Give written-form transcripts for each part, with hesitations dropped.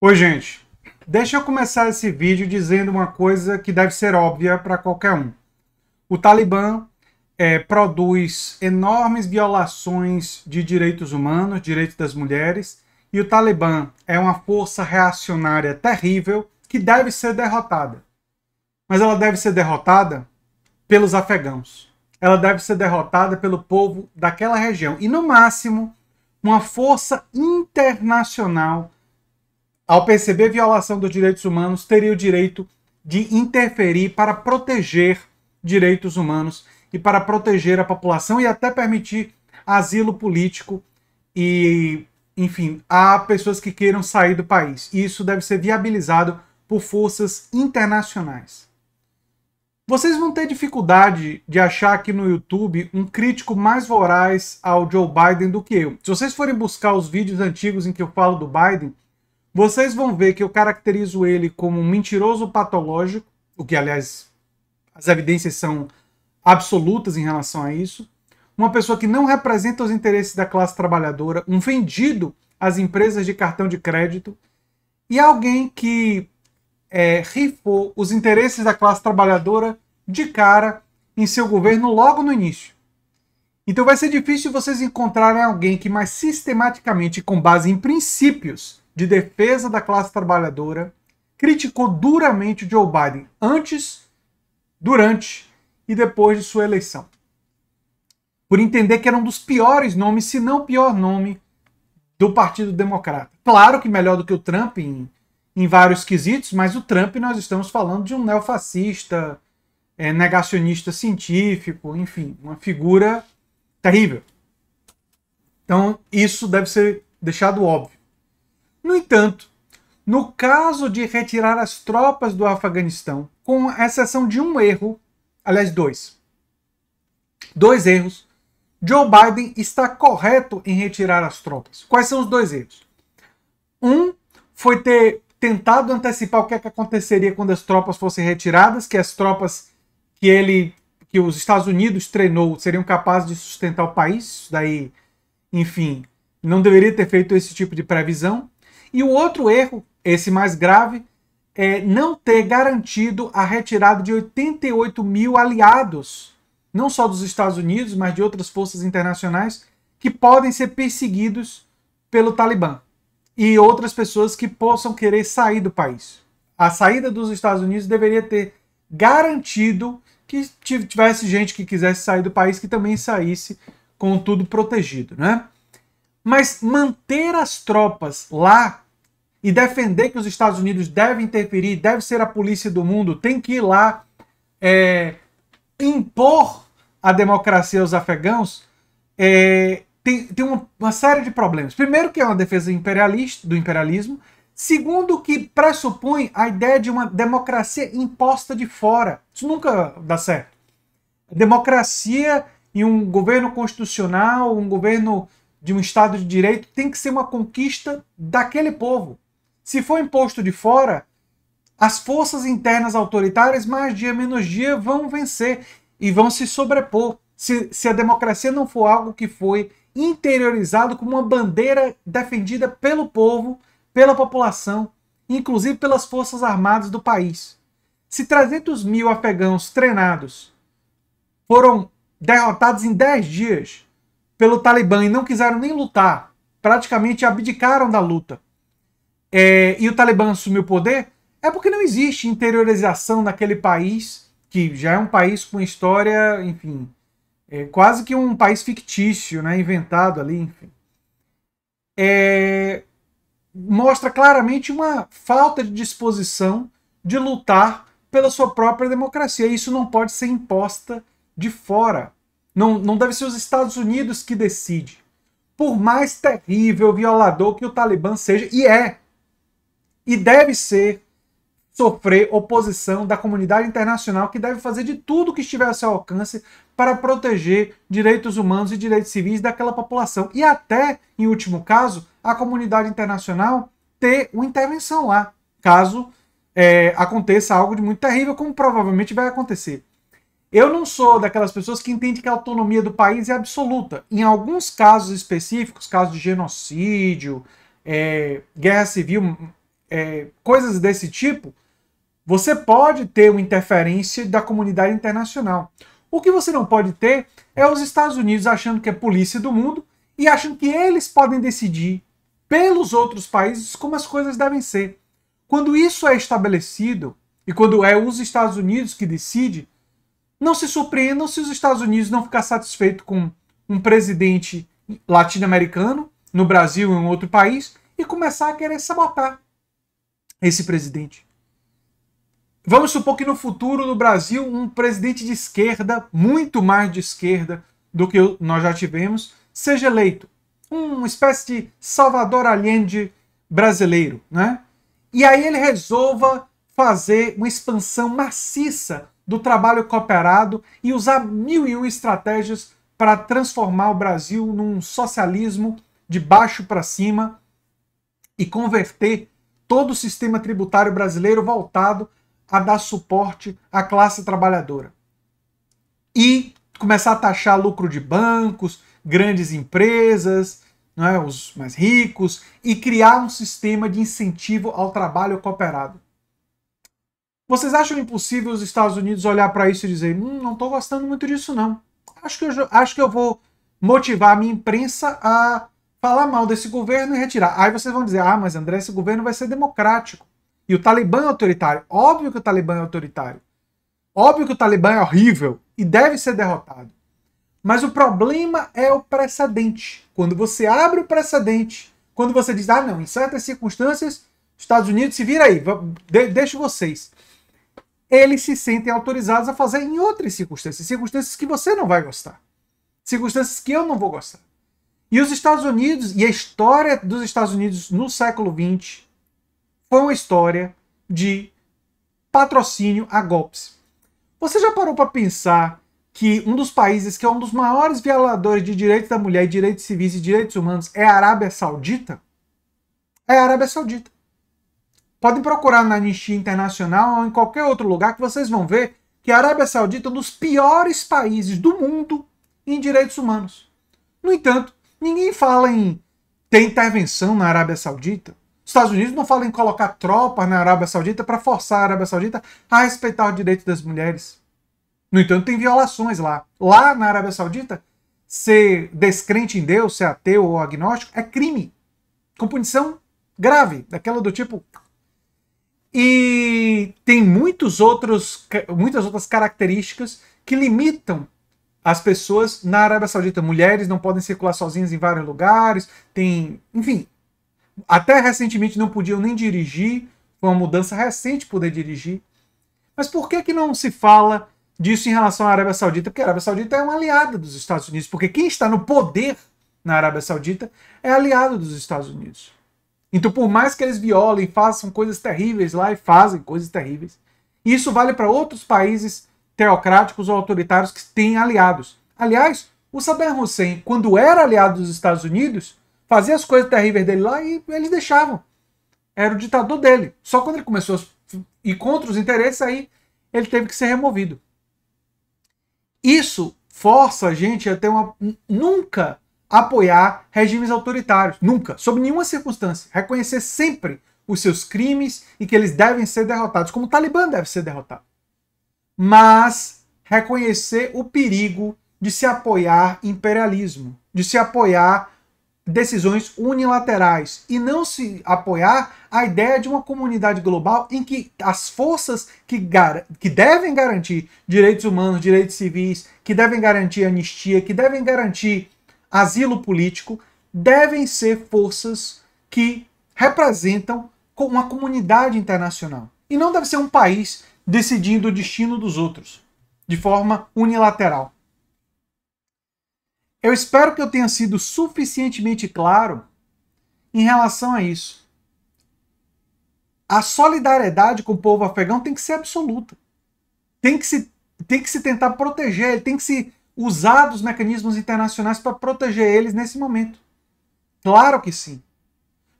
Oi, gente. Deixa eu começar esse vídeo dizendo uma coisa que deve ser óbvia para qualquer um. O Talibã produz enormes violações de direitos humanos, direitos das mulheres, e o Talibã é uma força reacionária terrível que deve ser derrotada. Mas ela deve ser derrotada pelos afegãos. Ela deve ser derrotada pelo povo daquela região. E, no máximo, uma força internacional, ao perceber violação dos direitos humanos, teria o direito de interferir para proteger direitos humanos e para proteger a população e até permitir asilo político e, enfim, a pessoas que queiram sair do país. Isso deve ser viabilizado por forças internacionais. Vocês vão ter dificuldade de achar aqui no YouTube um crítico mais voraz ao Joe Biden do que eu. Se vocês forem buscar os vídeos antigos em que eu falo do Biden, vocês vão ver que eu caracterizo ele como um mentiroso patológico, o que, aliás, as evidências são absolutas em relação a isso, uma pessoa que não representa os interesses da classe trabalhadora, um vendido às empresas de cartão de crédito, e alguém que rifou os interesses da classe trabalhadora de cara em seu governo logo no início. Então vai ser difícil vocês encontrarem alguém que mais sistematicamente, com base em princípios de defesa da classe trabalhadora, criticou duramente o Joe Biden, antes, durante e depois de sua eleição. Por entender que era um dos piores nomes, se não o pior nome, do Partido Democrata. Claro que melhor do que o Trump em vários quesitos, mas o Trump nós estamos falando de um neofascista, negacionista científico, enfim, uma figura terrível. Então isso deve ser deixado óbvio. No entanto, no caso de retirar as tropas do Afeganistão, com exceção de um erro, aliás, dois erros, Joe Biden está correto em retirar as tropas. Quais são os dois erros? Um foi ter tentado antecipar o que aconteceria quando as tropas fossem retiradas, que as tropas que os Estados Unidos treinou seriam capazes de sustentar o país. Daí, enfim, não deveria ter feito esse tipo de previsão. E o outro erro, esse mais grave, é não ter garantido a retirada de 88 mil aliados, não só dos Estados Unidos, mas de outras forças internacionais, que podem ser perseguidos pelo Talibã e outras pessoas que possam querer sair do país. A saída dos Estados Unidos deveria ter garantido que tivesse gente que quisesse sair do país que também saísse com tudo protegido, né? Mas manter as tropas lá e defender que os Estados Unidos devem interferir, deve ser a polícia do mundo, tem que ir lá impor a democracia aos afegãos, tem uma série de problemas. Primeiro, que é uma defesa imperialista, do imperialismo. Segundo, que pressupõe a ideia de uma democracia imposta de fora. Isso nunca dá certo. Democracia e um governo constitucional, um governo de um Estado de Direito, tem que ser uma conquista daquele povo. Se for imposto de fora, as forças internas autoritárias, mais dia menos dia, vão vencer e vão se sobrepor, se a democracia não for algo que foi interiorizado como uma bandeira defendida pelo povo, pela população, inclusive pelas forças armadas do país. Se 300 mil afegãos treinados foram derrotados em 10 dias, pelo Talibã e não quiseram nem lutar, praticamente abdicaram da luta, e o Talibã assumiu o poder, é porque não existe interiorização naquele país, que já é um país com história, enfim, quase que um país fictício, né, inventado ali, enfim. Mostra claramente uma falta de disposição de lutar pela sua própria democracia. Isso não pode ser imposta de fora. Não deve ser os Estados Unidos que decide. Por mais terrível, violador que o Talibã seja, e deve ser, sofrer oposição da comunidade internacional, que deve fazer de tudo que estiver ao seu alcance para proteger direitos humanos e direitos civis daquela população. E até, em último caso, a comunidade internacional ter uma intervenção lá, caso aconteça algo de muito terrível, como provavelmente vai acontecer. Eu não sou daquelas pessoas que entendem que a autonomia do país é absoluta. Em alguns casos específicos, casos de genocídio, guerra civil coisas desse tipo, você pode ter uma interferência da comunidade internacional. O que você não pode ter é os Estados Unidos achando que é polícia do mundo e achando que eles podem decidir pelos outros países como as coisas devem ser. Quando isso é estabelecido, e quando é os Estados Unidos que decide, não se surpreendam se os Estados Unidos não ficar satisfeito com um presidente latino-americano, no Brasil e em outro país, e começar a querer sabotar esse presidente. Vamos supor que no futuro, no Brasil, um presidente de esquerda, muito mais de esquerda do que nós já tivemos, seja eleito. Uma espécie de Salvador Allende brasileiro, né? E aí ele resolva fazer uma expansão maciça do trabalho cooperado e usar 1001 estratégias para transformar o Brasil num socialismo de baixo para cima e converter todo o sistema tributário brasileiro voltado a dar suporte à classe trabalhadora. E começar a taxar lucro de bancos, grandes empresas, não é, os mais ricos, e criar um sistema de incentivo ao trabalho cooperado. Vocês acham impossível os Estados Unidos olhar para isso e dizer não estou gostando muito disso não. Acho que eu vou motivar a minha imprensa a falar mal desse governo e retirar. Aí vocês vão dizer, ah, mas André, esse governo vai ser democrático. E o Talibã é autoritário. Óbvio que o Talibã é autoritário. Óbvio que o Talibã é horrível e deve ser derrotado. Mas o problema é o precedente. Quando você abre o precedente, quando você diz, ah, não, em certas circunstâncias, Estados Unidos se vira aí, deixo vocês. Eles se sentem autorizados a fazer em outras circunstâncias. Circunstâncias que você não vai gostar. Circunstâncias que eu não vou gostar. E os Estados Unidos, e a história dos Estados Unidos no século XX, foi uma história de patrocínio a golpes. Você já parou para pensar que um dos países que é um dos maiores violadores de direitos da mulher, direitos civis e direitos humanos é a Arábia Saudita? É a Arábia Saudita. Podem procurar na Amnistia Internacional ou em qualquer outro lugar que vocês vão ver que a Arábia Saudita é um dos piores países do mundo em direitos humanos. No entanto, ninguém fala em ter intervenção na Arábia Saudita. Os Estados Unidos não falam em colocar tropas na Arábia Saudita para forçar a Arábia Saudita a respeitar o direito das mulheres. No entanto, tem violações lá. Lá na Arábia Saudita, ser descrente em Deus, ser ateu ou agnóstico, é crime. Com punição grave, daquela do tipo. E tem muitas outras características que limitam as pessoas na Arábia Saudita. Mulheres não podem circular sozinhas em vários lugares, tem, enfim. Até recentemente não podiam nem dirigir, foi uma mudança recente poder dirigir. Mas por que não se fala disso em relação à Arábia Saudita? Porque a Arábia Saudita é uma aliada dos Estados Unidos, porque quem está no poder na Arábia Saudita é aliado dos Estados Unidos. Então, por mais que eles violem, façam coisas terríveis lá, e fazem coisas terríveis, isso vale para outros países teocráticos ou autoritários que têm aliados. Aliás, o Saddam Hussein, quando era aliado dos Estados Unidos, fazia as coisas terríveis dele lá e eles deixavam. Era o ditador dele. Só quando ele começou a ir contra os interesses, aí ele teve que ser removido. Isso força a gente a ter nunca apoiar regimes autoritários. Nunca. Sob nenhuma circunstância. Reconhecer sempre os seus crimes e que eles devem ser derrotados, como o Talibã deve ser derrotado. Mas reconhecer o perigo de se apoiar imperialismo, de se apoiar decisões unilaterais e não se apoiar a ideia de uma comunidade global em que as forças que devem garantir direitos humanos, direitos civis, que devem garantir anistia, que devem garantir asilo político, devem ser forças que representam uma comunidade internacional. E não deve ser um país decidindo o destino dos outros de forma unilateral. Eu espero que eu tenha sido suficientemente claro em relação a isso. A solidariedade com o povo afegão tem que ser absoluta. Tem que se tentar proteger, ele tem que se usar dos mecanismos internacionais para proteger eles nesse momento. Claro que sim.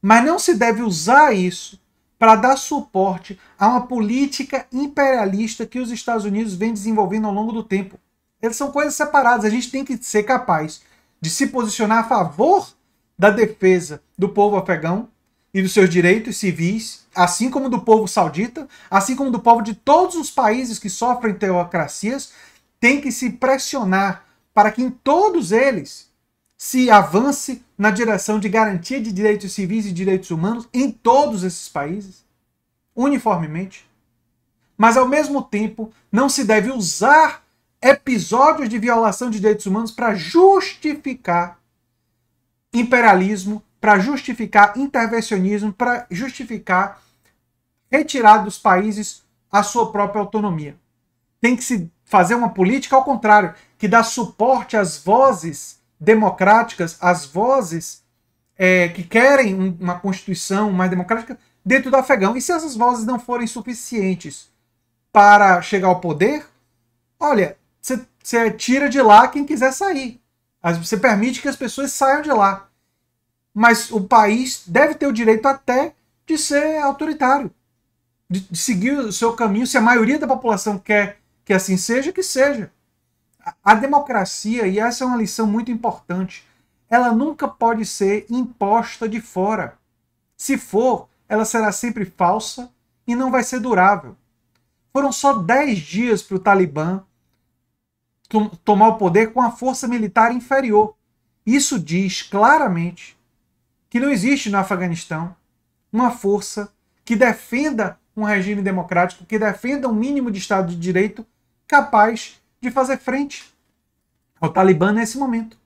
Mas não se deve usar isso para dar suporte a uma política imperialista que os Estados Unidos vem desenvolvendo ao longo do tempo. Eles são coisas separadas. A gente tem que ser capaz de se posicionar a favor da defesa do povo afegão, e dos seus direitos civis, assim como do povo saudita, assim como do povo de todos os países que sofrem teocracias, tem que se pressionar para que em todos eles se avance na direção de garantia de direitos civis e direitos humanos em todos esses países, uniformemente. Mas, ao mesmo tempo, não se deve usar episódios de violação de direitos humanos para justificar imperialismo, para justificar intervencionismo, para justificar retirar dos países a sua própria autonomia. Tem que se fazer uma política, ao contrário, que dá suporte às vozes democráticas, às vozes que querem uma Constituição mais democrática dentro do Afeganistão. E se essas vozes não forem suficientes para chegar ao poder, olha, você tira de lá quem quiser sair. Você permite que as pessoas saiam de lá. Mas o país deve ter o direito até de ser autoritário, de seguir o seu caminho. Se a maioria da população quer que assim seja, que seja. A democracia, e essa é uma lição muito importante, ela nunca pode ser imposta de fora. Se for, ela será sempre falsa e não vai ser durável. Foram só 10 dias para o Talibã tomar o poder com a força militar inferior. Isso diz claramente que não existe no Afeganistão uma força que defenda um regime democrático, que defenda um mínimo de Estado de Direito capaz de fazer frente ao Talibã nesse momento.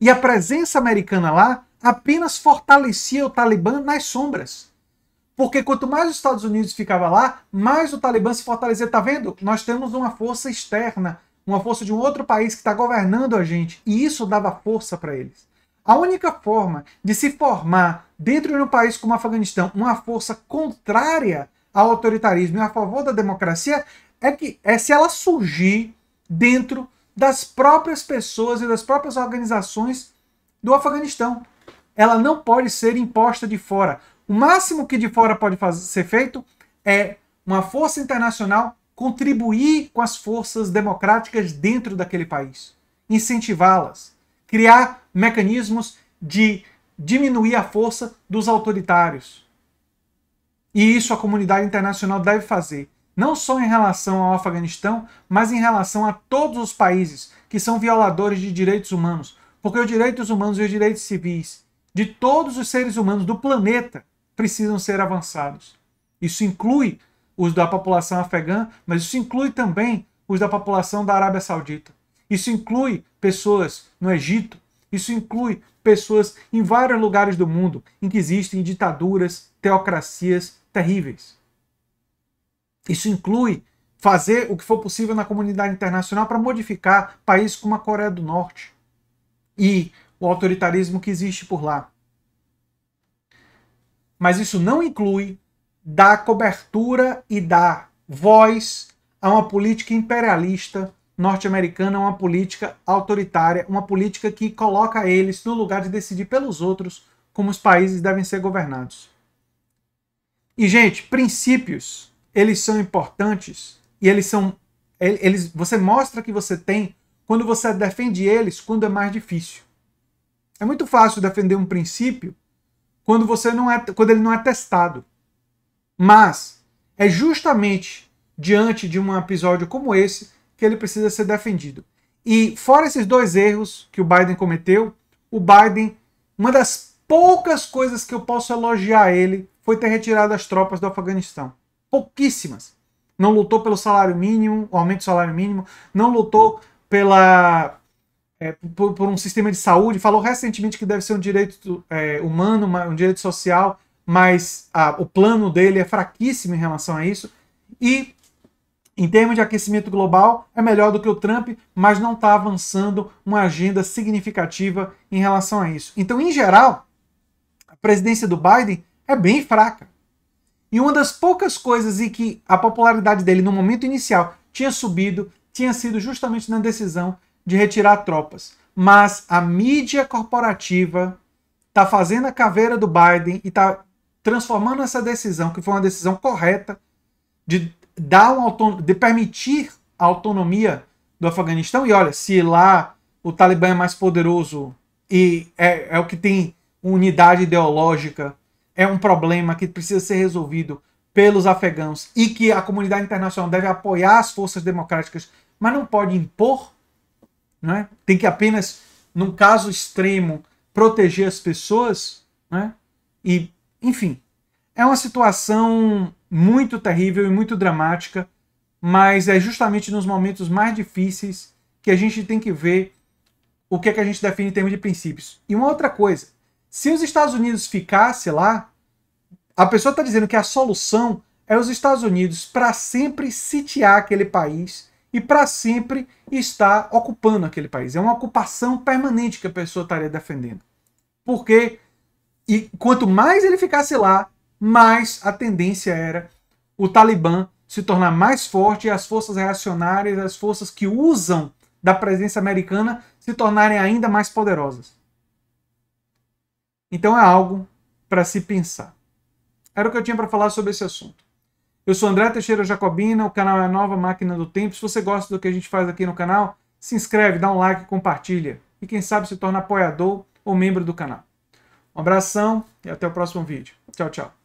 E a presença americana lá apenas fortalecia o Talibã nas sombras. Porque quanto mais os Estados Unidos ficava lá, mais o Talibã se fortalecia. Tá vendo? Nós temos uma força externa, uma força de um outro país que está governando a gente. E isso dava força para eles. A única forma de se formar dentro de um país como o Afeganistão uma força contrária ao autoritarismo e a favor da democracia é se ela surgir dentro das próprias pessoas e das próprias organizações do Afeganistão. Ela não pode ser imposta de fora. O máximo que de fora pode ser feito é uma força internacional contribuir com as forças democráticas dentro daquele país, incentivá-las, criar mecanismos de diminuir a força dos autoritários. E isso a comunidade internacional deve fazer, não só em relação ao Afeganistão, mas em relação a todos os países que são violadores de direitos humanos, porque os direitos humanos e os direitos civis de todos os seres humanos do planeta precisam ser avançados. Isso inclui os da população afegã, mas isso inclui também os da população da Arábia Saudita. Isso inclui pessoas no Egito, isso inclui pessoas em vários lugares do mundo em que existem ditaduras, teocracias terríveis. Isso inclui fazer o que for possível na comunidade internacional para modificar países como a Coreia do Norte e o autoritarismo que existe por lá. Mas isso não inclui dar cobertura e dar voz a uma política imperialista norte-americana, uma política autoritária, uma política que coloca eles no lugar de decidir pelos outros como os países devem ser governados. E, gente, princípios, eles são importantes e você mostra que você tem quando você defende eles quando é mais difícil. É muito fácil defender um princípio quando ele não é testado. Mas é justamente diante de um episódio como esse que ele precisa ser defendido. E fora esses dois erros que o Biden cometeu, o Biden, uma das poucas coisas que eu posso elogiar ele foi ter retirado as tropas do Afeganistão. Pouquíssimas. Não lutou pelo salário mínimo, o aumento do salário mínimo, não lutou por um sistema de saúde, falou recentemente que deve ser um direito humano, um direito social, mas o plano dele é fraquíssimo em relação a isso. E, em termos de aquecimento global, é melhor do que o Trump, mas não está avançando uma agenda significativa em relação a isso. Então, em geral, a presidência do Biden é bem fraca. E uma das poucas coisas em que a popularidade dele, no momento inicial, tinha subido, tinha sido justamente na decisão de retirar tropas. Mas a mídia corporativa está fazendo a caveira do Biden e está transformando essa decisão, que foi uma decisão correta, de permitir a autonomia do Afeganistão. E olha, se lá o Talibã é mais poderoso e é o que tem unidade ideológica é um problema que precisa ser resolvido pelos afegãos e que a comunidade internacional deve apoiar as forças democráticas, mas não pode impor, né? Tem que apenas, num caso extremo, proteger as pessoas, né? E, enfim, é uma situação muito terrível e muito dramática, mas é justamente nos momentos mais difíceis que a gente tem que ver o que é que a gente define em termos de princípios. E uma outra coisa, se os Estados Unidos ficassem lá, a pessoa está dizendo que a solução é os Estados Unidos para sempre sitiar aquele país e para sempre estar ocupando aquele país. É uma ocupação permanente que a pessoa estaria defendendo. Porque e quanto mais ele ficasse lá, mais a tendência era o Talibã se tornar mais forte e as forças reacionárias, as forças que usam da presença americana, se tornarem ainda mais poderosas. Então é algo para se pensar. Era o que eu tinha para falar sobre esse assunto. Eu sou André Teixeira Jacobina, o canal é A Nova Máquina do Tempo. Se você gosta do que a gente faz aqui no canal, se inscreve, dá um like, compartilha. E quem sabe se torna apoiador ou membro do canal. Um abração e até o próximo vídeo. Tchau, tchau.